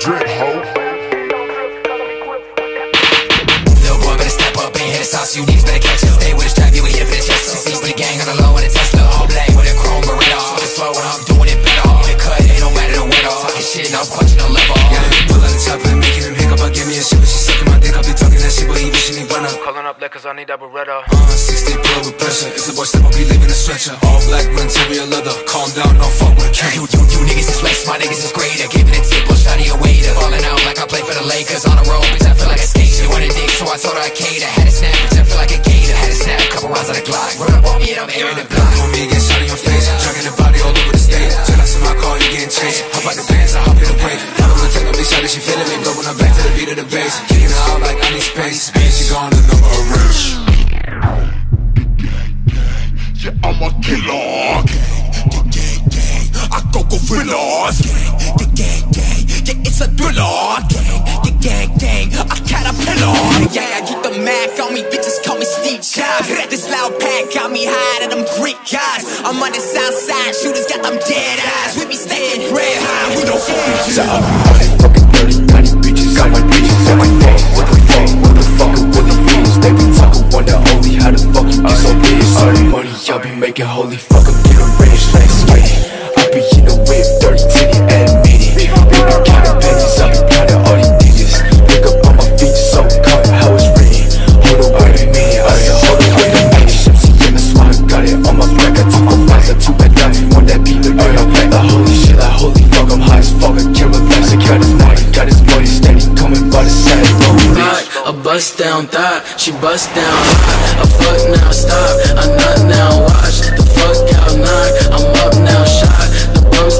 drip, ho. Little boy better step up and hit his sauce. You niggas better catch him. Stay with his trap, you ain't here for the chest. Six with the gang on the low and a Tesla. All black with a Chrome Beretta. Swing it slow and I'm doing it better. When it cut, it don't matter the winner. Talking shit and I'm clutching the lever. Yeah, let me pull on the top and make him pick up. I give me a shit, but she's sucking my dick. I be talking that shit, but he wishing he run up. Calling up like, cause I need that Beretta. 60 blood with pressure. If the boy step up, he leaving a stretcher. All black, run to real leather. Calm down, don't fuck with a cat. You niggas is less, my niggas is greater. Giving a tip, push out of your way. Falling out like I play for the Lakers. On a roll, bitch, I feel like a skater. You want a dick, so I told her I cater. Had a snap, bitch, I feel like a gator. Had a snap, couple rounds on the Glock. Run up on me and I'm airing the block. On me again, shot in your face. Dragging the body all over the stage. Turn us in my car, you getting chased. Hop out the pants, I hop in the brake. Never gonna take no big shot if she feeling me. Blowing her back to the beat of the bass. Kicking her out like I need space. Bitch, she gone to number a rich. Yeah, I'm a killer. Gorillas, the gang gang, yeah, it's a thriller. Gang, the gang gang, I caterpillar. Yeah, I get the Mac on me, bitches call me Steve Jobs. This loud pack got me higher than them Greek guys. I'm on the south side, shooters got them dead eyes. We be staying red high, we don't fucking so I'm running fucking dirty, money bitches. Got my bitches on my phone. What the fuck, what the fuck, what the fools? They be talking, wonder only how the fuck you get so rich. All the money y'all be making, holy fuck, I'm getting rich like sweaty. Bust down thigh, she bust down high. I fuck now, stop, I nut now, watch the fuck out, knock, I'm up now, shot, the bumps